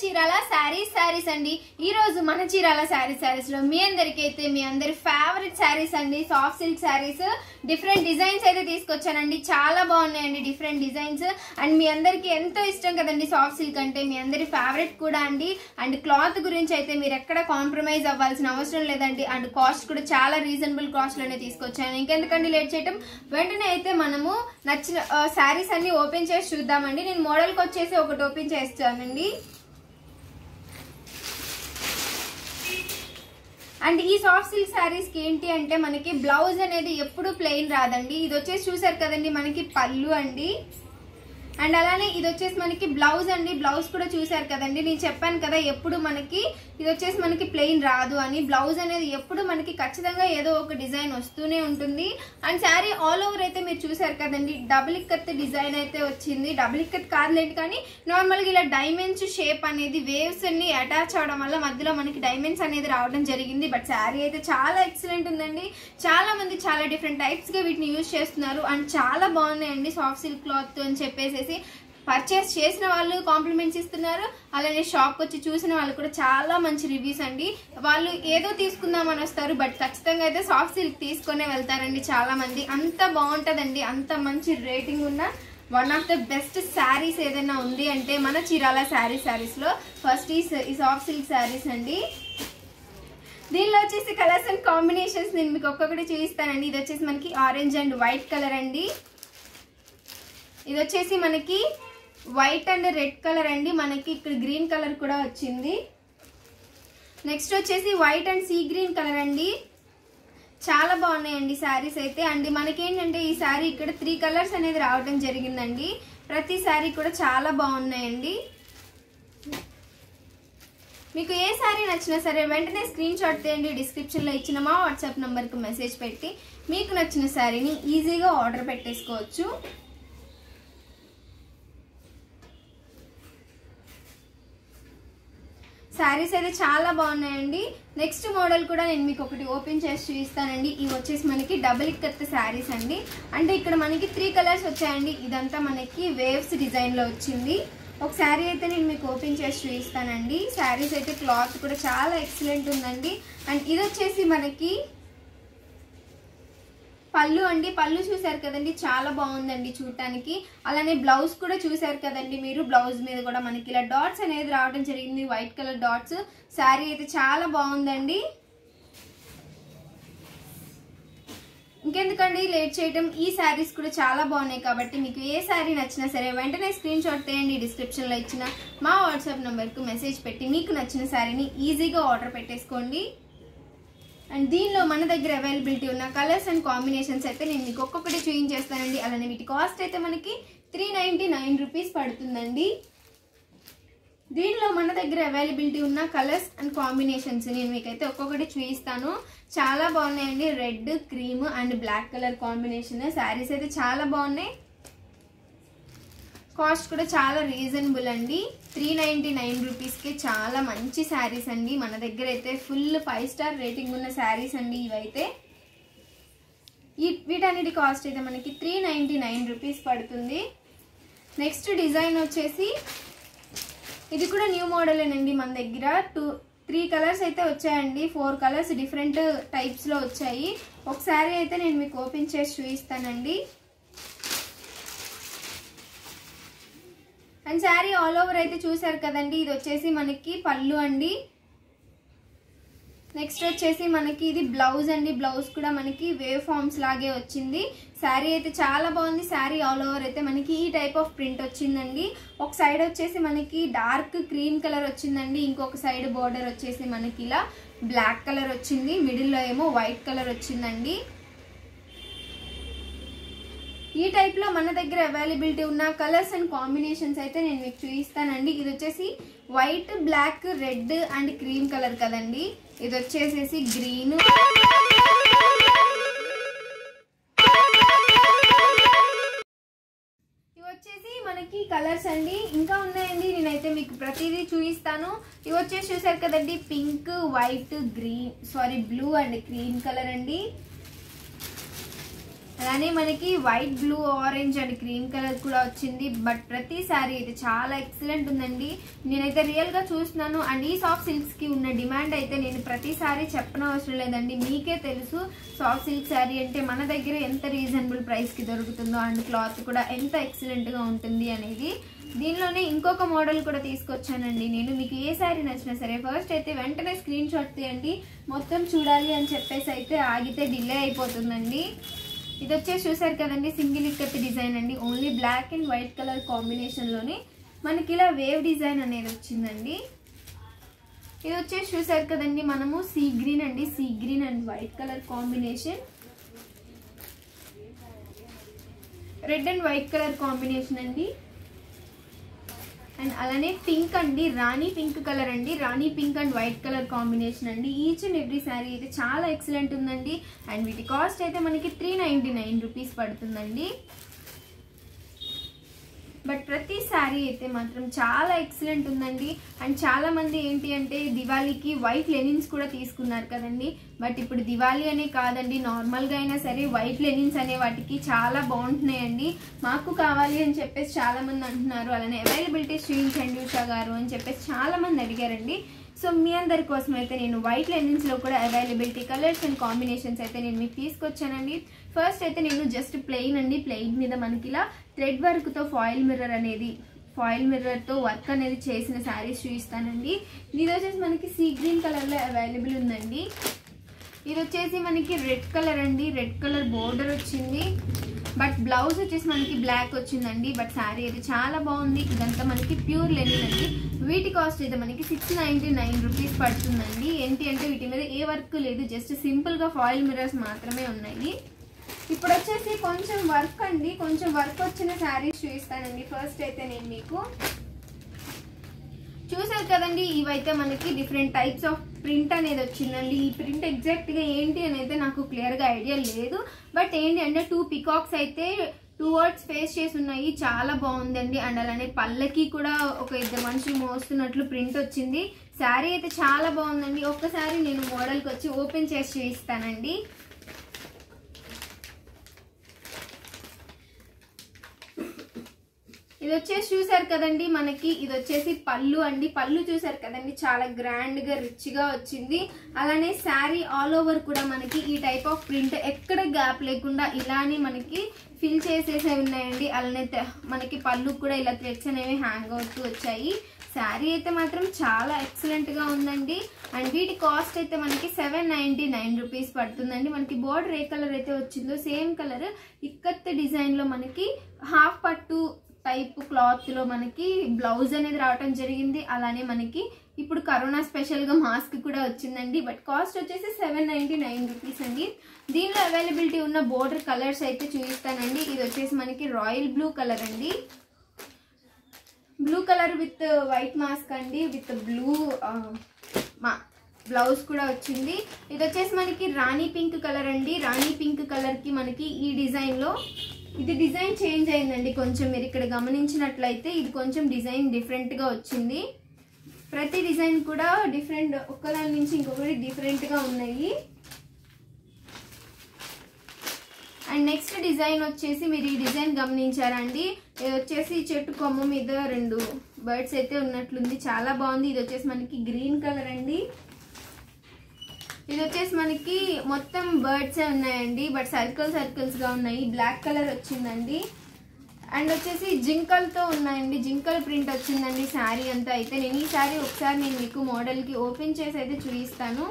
Chirala saris saris अंडी मन Chirala saris saris मी अंदरिकी मी अंदर फेवरेट सारीस अंडी soft silk saris different designs अयिते तीसुकोच्चानु चाला बागुन्नायंडी डिफरेंट डिजाइन्स अंड मी अंदरिकी एंतो इष्टं कदंडी सॉफ्ट सिल्क अंटे मी अंदर फेवरेट कूडा अंडी अंड क्लॉथ गुरिंचि अयिते मीरु एक्कडा कांप्रమైజ్ अव्वाल्सिन अवसरं लेदंडी अंड कास्ट कूडा चाला रीजनबल कास्ट लोने तीसुकोच्चानु इंकेंदुकंడి लेट चेयटं वेंटने अयिते मनमु नच्चिन सारीस अन्नी ओपेन चेसि चूद्दामंडी नेनु मॉडल की वच्चेसि ओकटि ओपेन चेस्तानंडी अंड ई सॉफ्ट सिल्क सारीस की ఏంటి అంటే మనకి బ్లౌజ్ అనేది ఎప్పుడు ప్లెయిన్ రాదండి ఇది వచ్చేసి చూశారు కదండి మనకి పల్లు అండి అండ్ అలానే ఇది వచ్చేసి మనకి బ్లౌజ్ అండి బ్లౌజ్ కూడా చూశారు కదండి నేను చెప్పాను కదా ఎప్పుడు మనకి ఇది వచ్చేసి మనకి ప్లెయిన్ రాదు అని బ్లౌజ్ అనేది ఎప్పుడు మనకి ఖచ్చితంగా ఏదో ఒక డిజైన్ వస్తూనే ఉంటుంది అండ్ సారీ ఆల్ ఓవర్ అయితే మీరు చూశారు కదండి డబుల్ ఇక్కత్ డిజైన్ అయితే వచ్చింది డబుల్ ఇక్కత్ కాదులేండి కానీ నార్మల్ గా ఇలా డైమండ్స్ షేప్ అనేది వేవ్స్ ని అటాచ్ అవడం వల్ల మధ్యలో మనకి డైమండ్స్ అనేది రావడం జరిగింది బట్ సారీ అయితే చాలా ఎక్సలెంట్ ఉందండి చాలా మంది చాలా డిఫరెంట్ టైప్స్ గా వీటిని యూస్ చేస్తున్నారు అండ్ చాలా బాగున్నాయండి సాఫ్ట్ సిల్క్ క్లాత్ అని చెప్పేసి पर्चेस చేసిన వాళ్ళు కాంప్లిమెంట్స్ ఇస్తున్నారు అలానే షాప్ కి వచ్చి చూసిన వాళ్ళు కూడా చాలా మంచి రివ్యూస్ అండి వాళ్ళు ఏదో తీసుకుందామని వస్తారు బట్ ఖచ్చితంగా అయితే సాఫ్ట్ సిల్క్ తీసుకునే వెళ్తారండి చాలా మంది అంత బాగుంటదండి అంత మంచి రేటింగ్ ఉన్న one of the best saris ఏదైనా ఉంది అంటే మన చీరాల సారీస్ లో ఫస్ట్ ఈ సాఫ్ట్ సిల్క్ సారీస్ అండి దీనిలో వచ్చేసి కలర్స్ అండ్ కాంబినేషన్స్ నేను మీకు ఒక్కొక్కటి చూపిస్తానండి ఇది వచ్చేసి మనకి ఆరెంజ్ అండ్ వైట్ కలర్ అండి ఇది వచ్చేసి మనకి వైట్ అండ్ రెడ్ కలర్ అండి మనకి ఇక్కడ గ్రీన్ కలర్ కూడా వచ్చింది నెక్స్ట్ వచ్చేసి white and sea green colour అండి చాలా బాగున్నాయండి సారీస్ అయితే అండి మనకి ఏంటంటే ఈ సారీ ఇక్కడ 3 కలర్స్ అనేది రావడం జరిగిందండి ప్రతి సారీ కూడా చాలా బాగున్నాయండి మీకు ఏ సారీ నచ్చినా సరే వెంటనే స్క్రీన్ షాట్ తీయండి డిస్క్రిప్షన్ లో ఇచ్చిన మా WhatsApp నంబర్ కు మెసేజ్ పెట్టి మీకు నచ్చిన సారీని ఈజీగా ఆర్డర్ పెట్టేసుకోవచ్చు సారీస్ అయితే చాలా బాగున్నాయండి నెక్స్ట్ మోడల్ కూడా నేను మీకు ఒకటి ఓపెన్ చేసి చూపిస్తానండి ఇది వచ్చేసి మనకి డబుల్ ఇక్కత్ సారీస్ అండి అంటే ఇక్కడ మనకి 3 కలర్స్ వచ్చాయండి ఇదంతా మనకి వేవ్స్ డిజైన్ లో వచ్చింది ఒక సారీ అయితే నేను మీకు ఓపెన్ చేసి చూపిస్తానండి సారీస్ అయితే క్లాత్ కూడా చాలా ఎక్సలెంట్ ఉందండి అండ్ ఇది వచ్చేసి మనకి పల్లు అండి పల్లు చూశారు కదండి చాలా బాగుందండి చూడడానికి అలానే బ్లౌజ్ కూడా చూశారు కదండి మీరు బ్లౌజ్ మీద కూడా మనకి ఇలా డాట్స్ అనేది రావడం జరిగింది వైట్ కలర్ డాట్స్ సారీ అయితే చాలా బాగుందండి ఇంకెందుకండి లేట్ చేయడం ఈ సారీస్ కూడా చాలా బాగున్నాయి కాబట్టి మీకు ఏ సారీ నచ్చినా సరే వెంటనే స్క్రీన్ షాట్ తీయండి డిస్క్రిప్షన్ లో ఇచ్చిన మా WhatsApp నంబర్ కు మెసేజ్ పెట్టి మీకు నచ్చిన సారీని ఈజీగా ఆర్డర్ పెట్టేసుకోండి అండ్ దీనిలో మన దగ్గర అవైలబిలిటీ ఉన్న కలర్స్ అండ్ కాంబినేషన్స్ అయితే నేను మీకు ఒక్కొక్కటి చూపించేస్తానండి అలానే వీటి కాస్ట్ అయితే మనకి 399 రూపీస్ పడుతుందండి దీనిలో మన దగ్గర అవైలబిలిటీ ఉన్న కలర్స్ అండ్ కాంబినేషన్స్ నేను మీకు అయితే ఒక్కొక్కటి చూపిస్తాను చాలా బాగున్నాయండి red cream and black colour combination sarees అయితే చాలా బాగున్నాయి కాస్ట్ కూడా చాలా రీజనబుల్ అండి 399 రూపీస్ కి చాలా మంచి సారీస్ అండి మన దగ్గర అయితే ఫుల్ 5 స్టార్ రేటింగ్ ఉన్న సారీస్ అండి ఇవైతే వీటన్నిటి కాస్ట్ అయితే మనకి 399 రూపీస్ పడుతుంది నెక్స్ట్ డిజైన్ వచ్చేసి ఇది కూడా న్యూ మోడల్ అండి మన దగ్గర 3 కలర్స్ అయితే వచ్చాయండి 4 కలర్స్ డిఫరెంట్ టైప్స్ లో వచ్చాయి ఒక సారీ అయితే నేను మీకు ఓపెన్ చేసి చూపిస్తానండి అండ్ సారీ ఆల్ ఓవర్ అయితే చూశారు కదండి ఇది వచ్చేసి మనకి పల్లు అండి నెక్స్ట్ వచ్చేసి మనకి ఇది బ్లౌజ్ అండి బ్లౌజ్ కూడా మనకి వేవ్ ఫార్మ్స్ లాగే వచ్చింది సారీ అయితే చాలా బాగుంది సారీ ఆల్ ఓవర్ అయితే మనకి ఈ టైప్ ఆఫ్ ప్రింట్ వచ్చిందండి ఒక సైడ్ వచ్చేసి మనకి డార్క్ క్రీమ్ కలర్ వచ్చిందండి ఇంకొక సైడ్ బోర్డర్ వచ్చేసి మనకి ఇలా బ్లాక్ కలర్ వచ్చింది మిడిల్లో ఏమో వైట్ కలర్ వచ్చిందండి ఈ టైప్ లో మన దగ్గర అవైలబిలిటీ ఉన్న కలర్స్ అండ్ కాంబినేషన్స్ అయితే నేను మీకు చూపిస్తానండి ఇది వచ్చేసి white black red and cream colour కదండి ఇది వచ్చేసేసి గ్రీన్ ఇవి వచ్చేసి మనకి కలర్స్ అండి ఇంకా ఉన్నాయండి నేనైతే మీకు ప్రతిదీ చూపిస్తాను ఇవి వచ్చేసి చూశారు కదండి pink white green sorry blue and cream colour అండి అలానే మనకి white blue orange and green colour కూడా వచ్చింది. బట్ ప్రతి సారీ అయితే చాలా ఎక్సలెంట్ ఉందండి. నేనైతే రియల్ గా చూస్తున్నాను. అండ్ ఈ సాఫ్ట్ సిల్క్స్ కి ఉన్న డిమాండ్ అయితే నేను ప్రతి సారీ చెప్పనవసరం లేదండి, మీకే తెలుసు. సాఫ్ట్ సిల్క్ సారీ అంటే మన దగ్గర ఎంత రీజనబుల్ ప్రైస్ కి దొరుకుతుందో అండ్ క్లాత్ కూడా ఎంత ఎక్సలెంట్ గా ఉంటుంది అనేది. దీనిలోనే ఇంకొక మోడల్ కూడా తీసుకొచ్చానండి నేను. మీకు ఏ సారీ నచ్చినా సరే ఫస్ట్ అయితే వెంటనే స్క్రీన్ షాట్ తీయండి. మొత్తం చూడాలి అని చెప్పేసి అయితే ఆగితే డిలే అయిపోతుందండి. ఇది వచ్చేసి చూసారు కదండి, సింగిల్ ఇక్కత్ డిజైన్ అండి. Only black and white colour కాంబినేషన్లోనే మనకి ఇలా వేవ్ డిజైన్ అనేది వచ్చిందండి. ఇది వచ్చేసి చూసారు కదండి, మనము సీ గ్రీన్ అండి, sea green and white colour combination, red and white colour combination అండి. అండ్ అలానే పింక్ అండి, రాణి పింక్ కలర్ అండి, rani pink and white colour combination అండి. ఈచ్ అండ్ ఎవ్రీ శారీ అయితే చాలా ఎక్సలెంట్ ఉందండి. అండ్ వీటి కాస్ట్ అయితే మనకి 399 రూపీస్ పడుతుందండి. బట్ ప్రతి శారీ అయితే మాత్రం చాలా ఎక్సలెంట్ ఉందండి. అండ్ చాలామంది ఏంటి అంటే దివాళీకి వైట్ లెనిన్స్ కూడా తీసుకున్నారు కదండి. బట్ ఇప్పుడు దివాళీ అనే కాదండి, నార్మల్గా అయినా సరే వైట్ లెనిన్స్ అనే వాటికి చాలా బాగుంటున్నాయండి. మాకు కావాలి అని చెప్పేసి చాలామంది అంటున్నారు. అలానే అవైలబిలిటీ చూపించండి ఉషా గారు అని చెప్పేసి చాలామంది అడిగారండి. సో మీ అందరి కోసం అయితే నేను వైట్ లెనిన్స్లో కూడా అవైలబిలిటీ కలర్స్ అండ్ కాంబినేషన్స్ అయితే నేను మీకు తీసుకొచ్చానండి. ఫస్ట్ అయితే నేను జస్ట్ ప్లెయిన్ అండి, ప్లెయిన్ మీద మనకి ఇలా థ్రెడ్ వర్క్తో ఫాయిల్ మిర్రర్తో వర్క్ అనేది చేసిన శారీస్ చూపిస్తానండి. ఇది వచ్చేసి మనకి సీ గ్రీన్ కలర్లో అవైలబుల్ ఉందండి. ఇది వచ్చేసి మనకి రెడ్ కలర్ అండి, రెడ్ కలర్ బోర్డర్ వచ్చింది. బట్ బ్లౌజ్ వచ్చేసి మనకి బ్లాక్ వచ్చిందండి. బట్ శారీ అయితే చాలా బాగుంది. ఇదంతా మనకి ప్యూర్ లెనిన్ అండి. వీటి కాస్ట్ అయితే మనకి 699 రూపీస్ పడుతుందండి. ఏంటి అంటే వీటి మీద ఏ వర్క్ లేదు, జస్ట్ సింపుల్గా ఫాయిల్ మిర్రర్స్ మాత్రమే ఉన్నాయి. ఇప్పుడు వచ్చేసి కొంచెం వర్క్ అండి, కొంచెం వర్క్ వచ్చిన శారీస్ చూపిస్తానండి. ఫస్ట్ అయితే నేను మీకు చూసారు కదండి, ఇవైతే మనకి డిఫరెంట్ టైప్స్ ఆఫ్ ప్రింట్ అనేది వచ్చిందండి. ఈ ప్రింట్ ఎగ్జాక్ట్గా ఏంటి అని అయితే నాకు క్లియర్గా ఐడియా లేదు. బట్ ఏంటి అంటే 2 పికాక్స్ అయితే 2 వర్డ్స్ ఫేస్ చేసి ఉన్నాయి. చాలా బాగుందండి. అండ్ అలానే పళ్ళకి కూడా ఒక ఇద్దరు మనుషులు మోస్తున్నట్లు ప్రింట్ వచ్చింది. శారీ అయితే చాలా బాగుందండి. ఒక్కసారి నేను మోడల్కి వచ్చి ఓపెన్ చేసి చూపిస్తానండి. ఇది వచ్చేసి చూసారు కదండి, మనకి ఇది వచ్చేసి పళ్ళు అండి. పళ్ళు చూసారు కదండి, చాలా గ్రాండ్గా రిచ్గా వచ్చింది. అలానే శారీ ఆల్ ఓవర్ కూడా మనకి ఈ టైప్ ఆఫ్ ప్రింట్ ఎక్కడ గ్యాప్ లేకుండా ఇలానే మనకి ఫిల్ చేసేసే ఉన్నాయండి. అలానే మనకి పళ్ళు కూడా ఇలా థ్రెడ్స్ అనేవి హ్యాంగ్ అవుతూ వచ్చాయి. శారీ అయితే మాత్రం చాలా ఎక్సలెంట్గా ఉందండి. అండ్ వీటి కాస్ట్ అయితే మనకి 799 రూపీస్ పడుతుందండి. మనకి బోర్డర్ ఏ కలర్ అయితే వచ్చిందో సేమ్ కలర్ ఇక్కత్ డిజైన్లో మనకి హాఫ్ పట్టు టైప్ క్లాత్లో మనకి బ్లౌజ్ అనేది రావటం జరిగింది. అలానే మనకి ఇప్పుడు కరోనా స్పెషల్గా మాస్క్ కూడా వచ్చిందండి. బట్ కాస్ట్ వచ్చేసి 799 రూపీస్ అండి. దీనిలో అవైలబిలిటీ ఉన్న బోర్డర్ కలర్స్ అయితే చూపిస్తానండి. ఇది వచ్చేసి మనకి రాయల్ బ్లూ కలర్ అండి, blue colour with white mask అండి, విత్ బ్లూ బ్లౌజ్ కూడా వచ్చింది. ఇది వచ్చేసి మనకి రాణి పింక్ కలర్ అండి. రాణి పింక్ కలర్కి మనకి ఈ డిజైన్లో ఇది డిజైన్ చేంజ్ అయిందండి. కొంచెం మీరు ఇక్కడ గమనించినట్లయితే ఇది కొంచెం డిజైన్ డిఫరెంట్గా వచ్చింది. ప్రతి డిజైన్ కూడా డిఫరెంట్, ఒకదాని నుంచి ఇంకొకటి డిఫరెంట్గా ఉన్నాయి. అండ్ నెక్స్ట్ డిజైన్ వచ్చేసి మీరు ఈ డిజైన్ గమనించారండి. ఇది వచ్చేసి చెట్టు కొమ్మ మీద 2 బర్డ్స్ అయితే ఉన్నట్లుంది. చాలా బాగుంది. ఇది వచ్చేసి మనకి గ్రీన్ కలర్ అండి. ఇది వచ్చేసి మనకి మొత్తం బర్డ్సే ఉన్నాయండి. బట్ సర్కిల్స్గా ఉన్నాయి. బ్లాక్ కలర్ వచ్చిందండి. అండ్ వచ్చేసి జింకల్తో ఉన్నాయండి, జింకల్ ప్రింట్ వచ్చిందండి శారీ అంతా అయితే. నేను ఈ శారీ ఒకసారి నేను మీకు మోడల్కి ఓపెన్ చేసి అయితే చూపిస్తాను.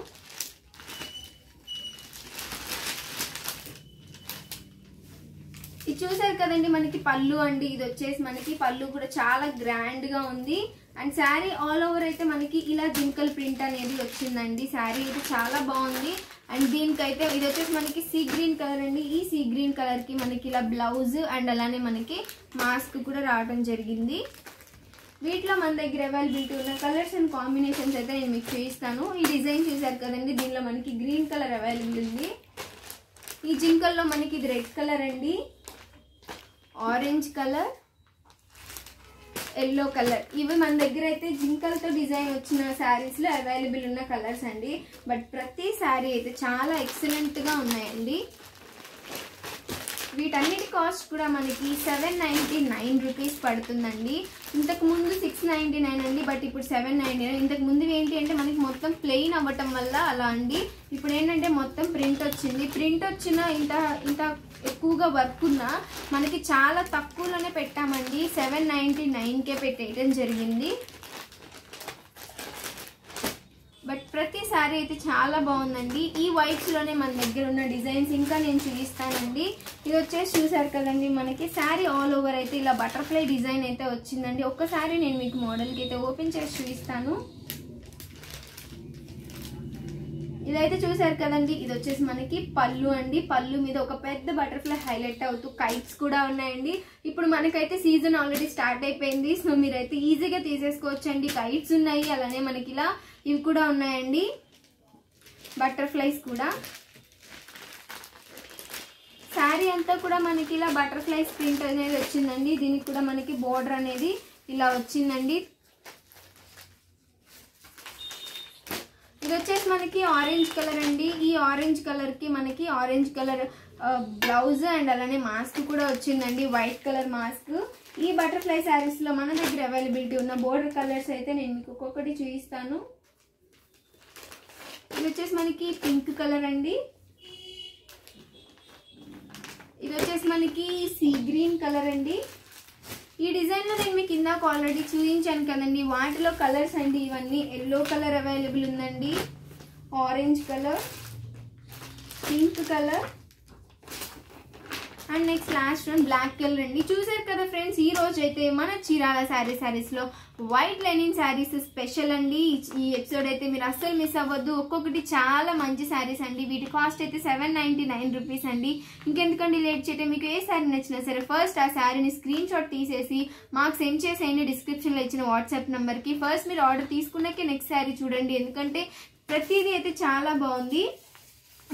ఇది చూసారు కదండి, మనకి పళ్ళు అండి. ఇది వచ్చేసి మనకి పళ్ళు కూడా చాలా గ్రాండ్గా ఉంది. అండ్ శారీ ఆల్ ఓవర్ అయితే మనకి ఇలా జింకల్ ప్రింట్ అనేది వచ్చిందండి. శారీ అయితే చాలా బాగుంది. అండ్ దీనికైతే ఇది వచ్చేసి మనకి సీ గ్రీన్ కలర్ అండి. ఈ సీ గ్రీన్ కలర్కి మనకి ఇలా బ్లౌజ్ అండ్ అలానే మనకి మాస్క్ కూడా రావడం జరిగింది. వీటిలో మన దగ్గర అవైలబిలిటీ ఉన్న కలర్స్ అండ్ కాంబినేషన్స్ అయితే నేను మీకు చూపిస్తాను. ఈ డిజైన్ చూసారు కదండి, దీనిలో మనకి గ్రీన్ కలర్ అవైలబుల్ ఉంది. ఈ జింకల్లో మనకి ఇది రెడ్ కలర్ అండి, ఆరెంజ్ కలర్, ఎల్లో కలర్. ఇవి మన దగ్గర అయితే జింకలతో డిజైన్ వచ్చిన శారీస్లో అవైలబుల్ ఉన్న కలర్స్ అండి. బట్ ప్రతి శారీ అయితే చాలా ఎక్సలెంట్గా ఉన్నాయండి. వీటన్నిటి కాస్ట్ కూడా మనకి 799 రూపాయస్ పడుతుందండి. ఇంతకు ముందు 699 అండి, బట్ ఇప్పుడు 799. ఇంతకు ముందు ఏంటి అంటే మనకి మొత్తం ప్లెయిన్ అవ్వటం వల్ల అలా అండి. ఇప్పుడు ఏంటంటే మొత్తం ప్రింట్ వచ్చింది. ప్రింట్ వచ్చిన ఇంత ఎక్కువగా వర్క్ ఉన్నా మనకి చాలా తక్కువలోనే పెట్టామండి. 799కే పెట్టేయడం జరిగింది. బట్ ప్రతి సారీ అయితే చాలా బాగుందండి. ఈ వైట్స్లోనే మన దగ్గర ఉన్న డిజైన్స్ ఇంకా నేను చూపిస్తానండి. ఇది వచ్చేసి చూసారు కదండి, మనకి శారీ ఆల్ ఓవర్ అయితే ఇలా బటర్ఫ్లై డిజైన్ అయితే వచ్చిందండి. ఒక్కసారి నేను మీకు మోడల్కి అయితే ఓపెన్ చేసి చూపిస్తాను. ఇదైతే చూసారు కదండి, ఇది వచ్చేసి మనకి పళ్ళు అండి. పళ్ళు మీద ఒక పెద్ద బటర్ఫ్లై హైలైట్ అవుతూ కైట్స్ కూడా ఉన్నాయండి. ఇప్పుడు మనకైతే సీజన్ ఆల్రెడీ స్టార్ట్ అయిపోయింది, సో మీరైతే ఈజీగా తీసేసుకోవచ్చు అండి. కైట్స్ ఉన్నాయి, అలానే మనకి ఇలా ఇవి కూడా ఉన్నాయండి, బటర్ఫ్లైస్ కూడా. శారీ అంతా కూడా మనకి ఇలా బటర్ఫ్లైస్ ప్రింట్ అనేది వచ్చిందండి. దీనికి కూడా మనకి బోర్డర్ అనేది ఇలా వచ్చిందండి. ఇది వచ్చేసి మనకి ఆరెంజ్ కలర్ అండి. ఈ ఆరెంజ్ కలర్కి మనకి ఆరెంజ్ కలర్ బ్లౌజ్ అండ్ అలానే మాస్క్ కూడా వచ్చిందండి, వైట్ కలర్ మాస్క్. ఈ బటర్ఫ్లై శారీస్లో మన దగ్గర అవైలబిలిటీ ఉన్న బోర్డర్ కలర్స్ అయితే నేను మీకు ఒక్కొక్కటి చూపిస్తాను. ఇది వచ్చేసి మనకి పింక్ కలర్ అండి. ఇది వచ్చేసి మనకి సీ గ్రీన్ కలర్ అండి. ఈ డిజైన్లో నేను మీకు ఇందాక ఆల్రెడీ చూపించాను కదండి, వాటిలో కలర్స్ అండి ఇవన్నీ. ఎల్లో కలర్ అవైలబుల్ ఉందండి, orange colour, pink colour, and next last one black colour అండి. చూసారు కదా ఫ్రెండ్స్, ఈ రోజు అయితే మన చీరాల శారీస్లో వైట్ లెనిన్ శారీస్ స్పెషల్ అండి. ఈ ఎపిసోడ్ అయితే మీరు అస్సలు మిస్ అవ్వద్దు. ఒక్కొక్కటి చాలా మంచి శారీస్ అండి. వీటి కాస్ట్ అయితే 799 రూపీస్ అండి. ఇంకెందుకండి లేట్ చేయటం, మీకు ఏ శారీ నచ్చినా సరే ఫస్ట్ ఆ శారీని స్క్రీన్ షాట్ తీసేసి మాకు సెండ్ చేసేయండి. డిస్క్రిప్షన్లో ఇచ్చిన వాట్సాప్ నెంబర్కి ఫస్ట్ మీరు ఆర్డర్ తీసుకున్నాకే నెక్స్ట్ శారీ చూడండి, ఎందుకంటే ప్రతిదీ అయితే చాలా బాగుంది.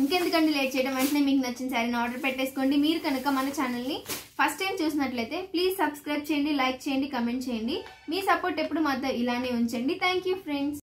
ఇంకెందుకంటే లేట్ చేయడం, వెంటనే మీకు నచ్చిన శారీని ఆర్డర్ పెట్టేసుకోండి. మీరు కనుక మన ఛానల్ని ఫస్ట్ టైం చూసినట్లయితే ప్లీజ్ సబ్స్క్రైబ్ చేయండి, లైక్ చేయండి, కమెంట్ చేయండి. మీ సపోర్ట్ ఎప్పుడు మాతో ఇలానే ఉంచండి. Thank you friends.